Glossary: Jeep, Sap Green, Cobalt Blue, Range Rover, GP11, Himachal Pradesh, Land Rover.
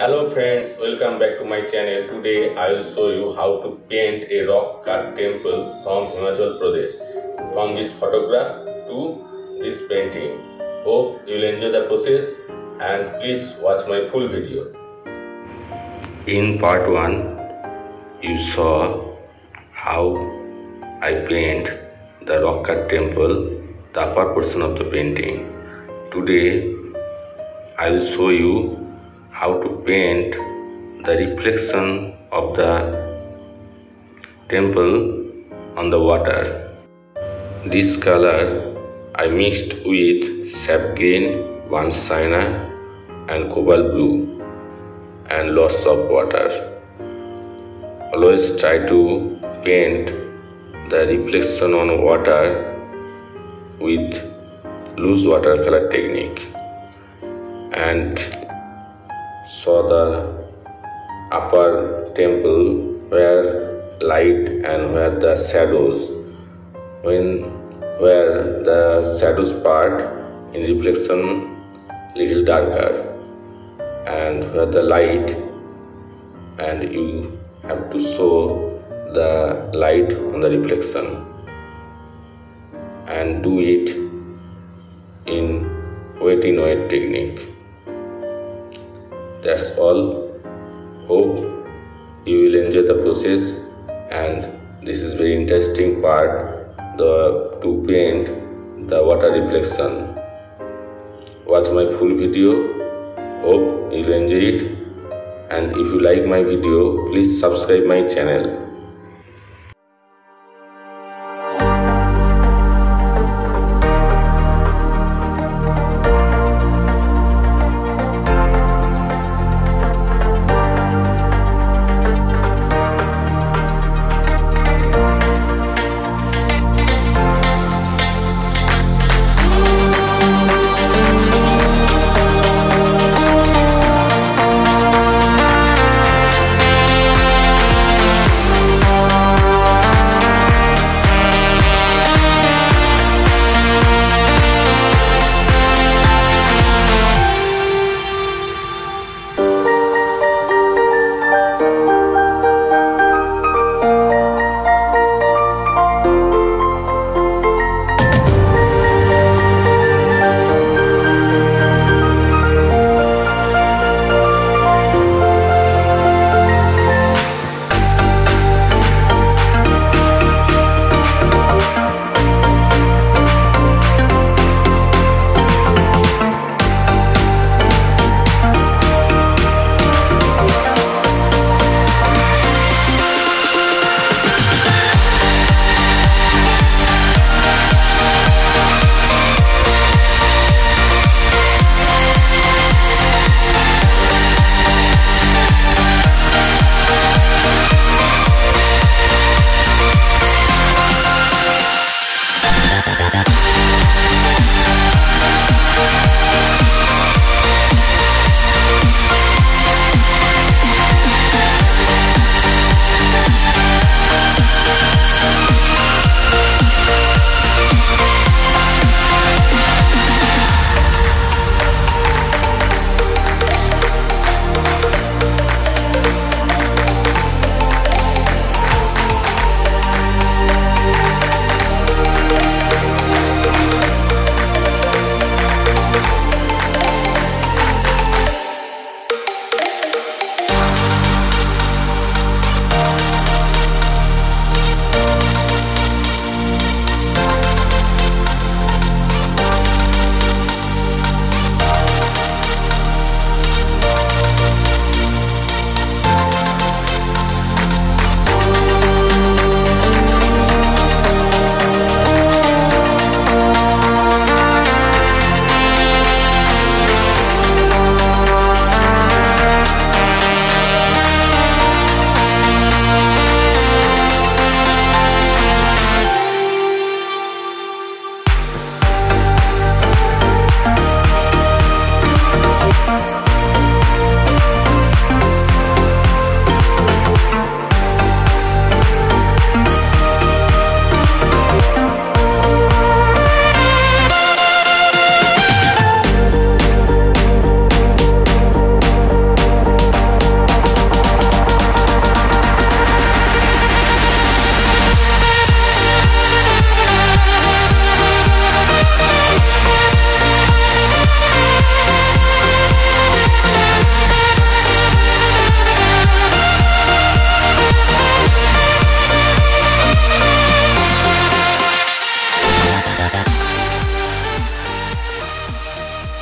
Hello friends, welcome back to my channel. Today I will show you how to paint a rock cut temple from Himachal Pradesh. From this photograph to this painting. Hope you will enjoy the process and please watch my full video. In part 1, you saw how I paint the rock cut temple, the upper portion of the painting. Today I will show you how to paint the reflection of the temple on the water. This color I mixed with Sap Green, Van Dyke and Cobalt Blue and lots of water. Always try to paint the reflection on water with loose watercolor technique. And saw the upper temple where light and where the shadows, where the shadows part in reflection little darker and where the light, and you have to show the light on the reflection and do it in wet-in-wet technique. That's all. Hope you will enjoy the process, and this is very interesting part, to paint the water reflection. Watch my full video. Hope you will enjoy it, and if you like my video, please subscribe my channel.